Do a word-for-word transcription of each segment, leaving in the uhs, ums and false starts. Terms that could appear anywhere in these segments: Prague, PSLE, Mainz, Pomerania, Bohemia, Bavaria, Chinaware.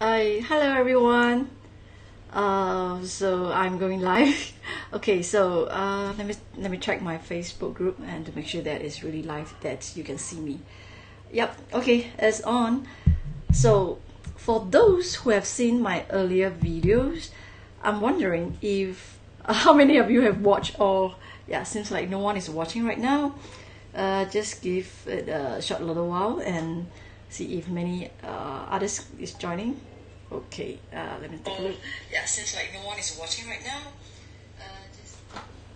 Hi, hello everyone. Uh, so I'm going live. Okay, so uh, let me let me check my Facebook group and to make sure that it's really live, that you can see me. Yep. Okay, it's on. So for those who have seen my earlier videos, I'm wondering if uh, how many of you have watched all. Yeah, seems like no one is watching right now. Uh, just give it a short little while and see if many uh, others is joining. Okay, uh, let me take a look. Yeah, seems like no one is watching right now. Uh, just...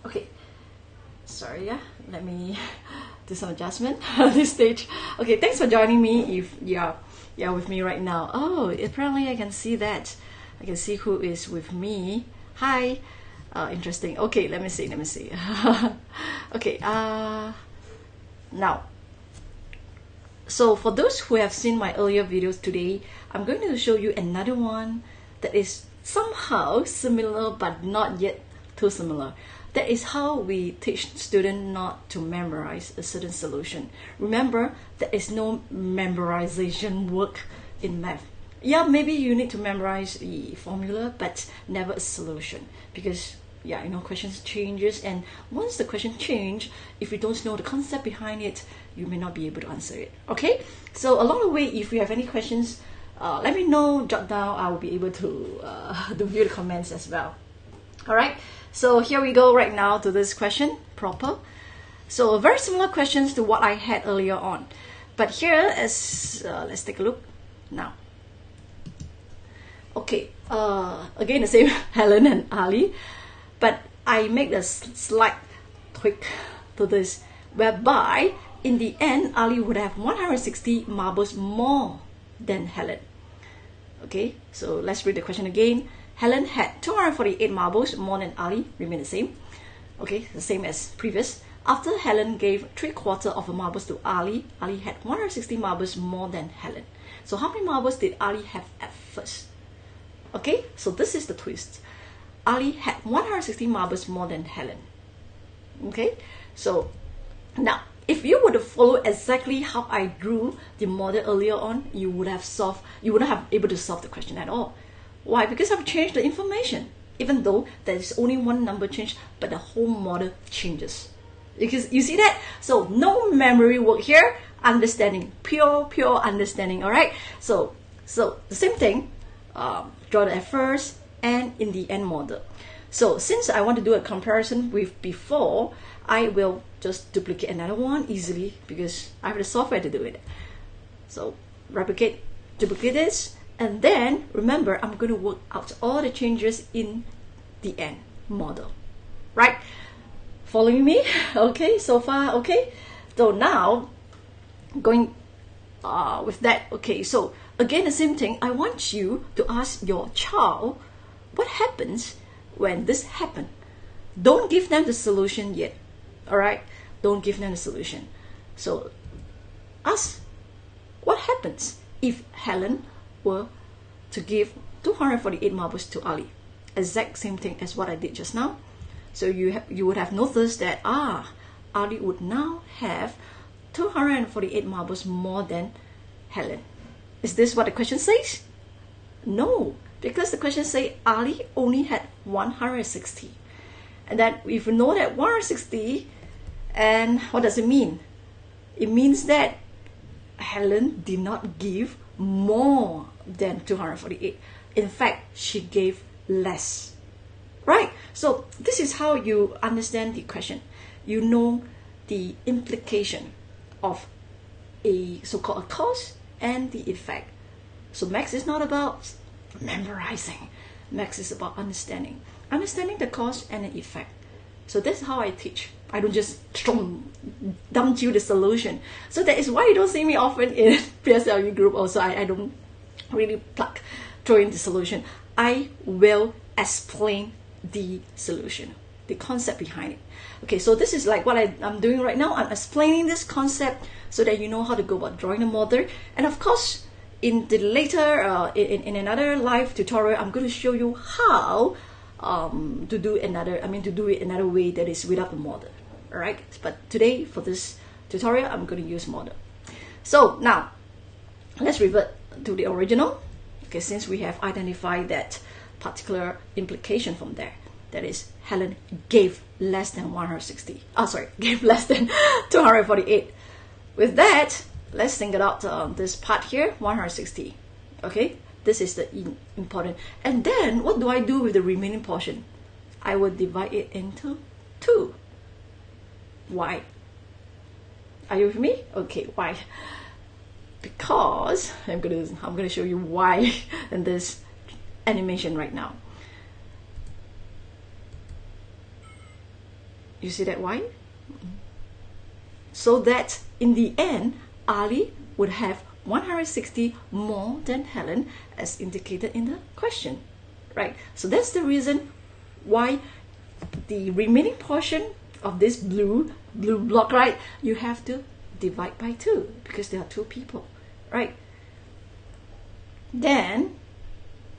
Okay, sorry, yeah, let me do some adjustment at this stage. Okay, thanks for joining me if you're, you're with me right now. Oh, apparently I can see that. I can see who is with me. Hi, uh, interesting. Okay, let me see, let me see. Okay, uh, now. So for those who have seen my earlier videos today, I'm going to show you another one that is somehow similar but not yet too similar. That is how we teach students not to memorize a certain solution. Remember, there is no memorization work in math. Yeah, maybe you need to memorize the formula but never a solution, because yeah, you know, questions changes, and once the question change, if you don't know the concept behind it, you may not be able to answer it. Okay, so along the way, if you have any questions, uh, let me know, jot down. I will be able to uh, to view the comments as well. All right, so here we go right now to this question proper. So very similar questions to what I had earlier on, but here is uh, let's take a look now. Okay, uh, again the same Helen and Ali. But I make a slight tweak to this, whereby in the end, Ali would have one hundred sixty marbles more than Helen. Okay, so let's read the question again. Helen had two hundred forty-eight marbles more than Ali, remain the same. Okay, the same as previous. After Helen gave three quarters of her marbles to Ali, Ali had one hundred sixty marbles more than Helen. So how many marbles did Ali have at first? Okay, so this is the twist. Ali had one hundred sixty marbles more than Helen. Okay, so now if you were to follow exactly how I drew the model earlier on, you would have solved, you wouldn't have able to solve the question at all. Why? Because I've changed the information. Even though there is only one number change, but the whole model changes. Because you see that? So no memory work here, understanding, pure, pure understanding. All right. So so the same thing. Um, draw the first. And in the end model. So since I want to do a comparison with before, I will just duplicate another one easily because I have the software to do it. So replicate, duplicate this, and then remember I'm going to work out all the changes in the end model. Right? Following me? Okay, so far, okay. So now going uh, with that, okay, so again the same thing, I want you to ask your child what happens when this happens. Don't give them the solution yet. Alright? Don't give them the solution. So ask what happens if Helen were to give two hundred forty-eight marbles to Ali. Exact same thing as what I did just now. So you, ha you would have noticed that ah, Ali would now have two hundred forty-eight marbles more than Helen. Is this what the question says? No. Because the question says Ali only had one hundred sixty. And that if you know that one hundred sixty, and what does it mean? It means that Helen did not give more than two hundred forty-eight. In fact, she gave less. Right? So this is how you understand the question. You know the implication of a so-called a cause and the effect. So max is not about memorizing. Max is about understanding. Understanding the cause and the effect. So that's how I teach. I don't just dump you the solution. So that is why you don't see me often in P S L E group also. I, I don't really pluck, throw in the solution. I will explain the solution, the concept behind it. Okay, so this is like what I, I'm doing right now. I'm explaining this concept so that you know how to go about drawing a model. And of course, in the later, uh, in, in another live tutorial, I'm going to show you how um, to do another, I mean to do it another way that is without the model, all right? But today for this tutorial, I'm going to use model. So now, let's revert to the original. Okay, since we have identified that particular implication from there, that is, Helen gave less than one hundred sixty. Oh, sorry, gave less than two hundred forty-eight. With that, let's think about um, this part here, one hundred sixty. Okay, this is the important. And then, what do I do with the remaining portion? I will divide it into two. Why? Are you with me? Okay, why? Because I'm gonna I'm gonna show you why in this animation right now. You see that why? So that in the end, Ali would have one hundred sixty more than Helen, as indicated in the question, right? So that's the reason why the remaining portion of this blue blue block, right, you have to divide by two because there are two people, right? Then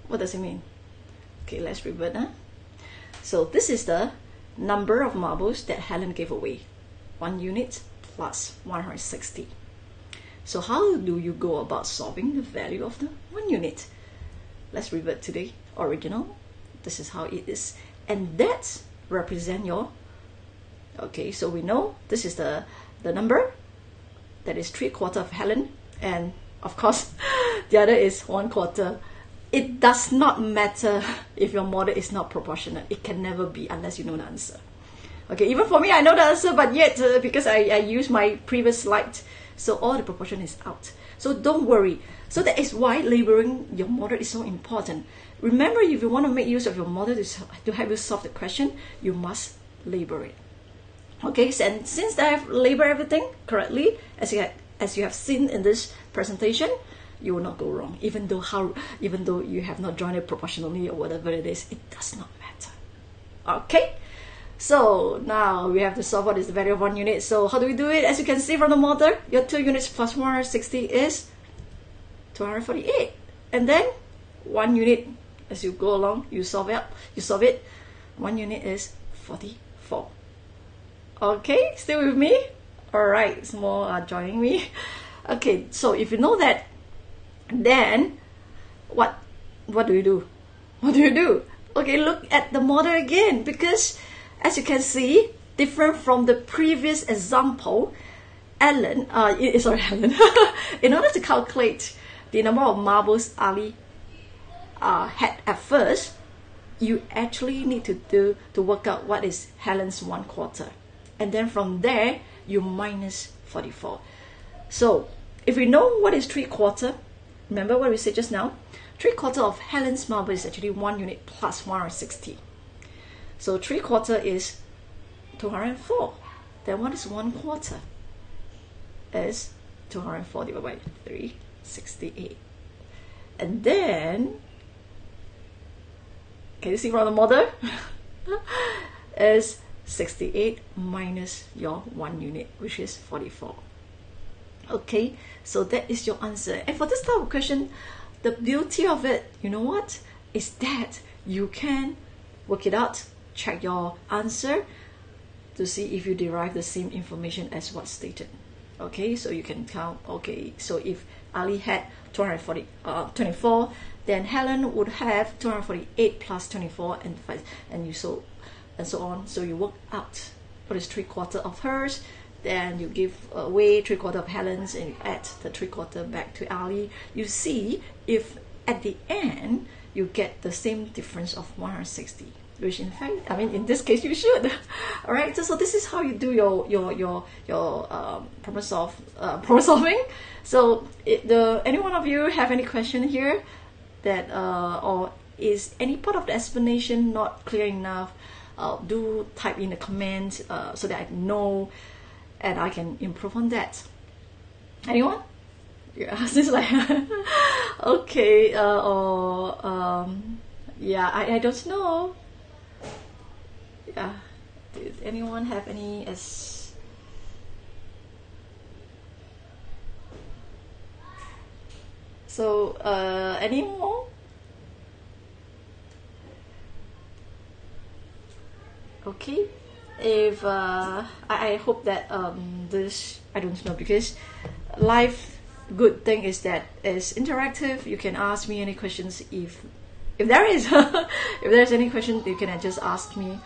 what does it mean? Okay, let's revert. Huh? So this is the number of marbles that Helen gave away, one unit plus one hundred sixty. So how do you go about solving the value of the one unit? Let's revert to the original. This is how it is, and that represent your, okay, so we know this is the the number that is three quarter of Helen, and of course the other is one quarter. It does not matter if your model is not proportional. It can never be unless you know the answer. Okay, even for me, I know the answer, but yet uh, because I, I used my previous slide, so all the proportion is out. So don't worry. So that is why labeling your model is so important. Remember, if you want to make use of your model to, to help you solve the question, you must label it. Okay, and since I have labeled everything correctly, as you have, as you have seen in this presentation, you will not go wrong. Even though how, even though you have not drawn it proportionally or whatever it is, it does not matter. Okay, so now we have to solve what is the value of one unit. So how do we do it? As you can see from the model, your two units plus one hundred sixty is two hundred forty-eight, and then one unit as you go along, you solve it. You solve it. One unit is forty-four. Okay, still with me? All right, some more are joining me. Okay, so if you know that, then what what do you do? What do you do? Okay, look at the model again, because as you can see, different from the previous example, Ellen, uh, sorry, Helen, in order to calculate the number of marbles Ali uh, had at first, you actually need to do to work out what is Helen's one quarter. And then from there, you minus forty-four. So if we know what is three quarter, remember what we said just now? Three quarter of Helen's marble is actually one unit plus one hundred sixty. So three quarter is two hundred four. Then what is one quarter? Is two hundred four divided by three, sixty-eight. And then, can you see from the model? Is sixty-eight minus your one unit, which is forty-four. Okay, so that is your answer. And for this type of question, the beauty of it, you know what, is that you can work it out, check your answer to see if you derive the same information as what's stated. Okay, so you can count. Okay, so if Ali had two hundred forty, uh, twenty-four, then Helen would have two hundred forty-eight plus twenty-four and five, and you so. And so on. So you work out what is three quarter of hers, then you give away three quarter of Helen's, and you add the three quarter back to Ali. You see if at the end you get the same difference of one hundred sixty, which in fact, I mean, in this case you should. All right. So, so this is how you do your your your your um, problem solve uh, problem solving. So if the any one of you have any question here that uh, or is any part of the explanation not clear enough? Uh, do type in the comments uh, so that I know and I can improve on that. Anyone? Yeah, since like okay, uh, or um, yeah, I, I don't know. Yeah, did anyone have any as? So uh, any more? Okay, if uh, I, I hope that um, this, I don't know, because life good thing is that it's interactive. You can ask me any questions if if there is. If there's any question, you can just ask me.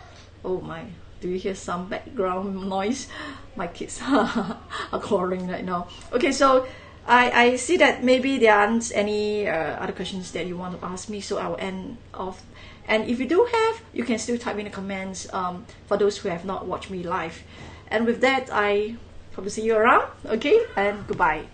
Oh my, do you hear some background noise? My kids are quarreling right now. Okay, so I, I see that maybe there aren't any uh, other questions that you want to ask me, so I will end off. And if you do have, you can still type in the comments um, for those who have not watched me live. And with that, I hope to see you around. Okay, and goodbye.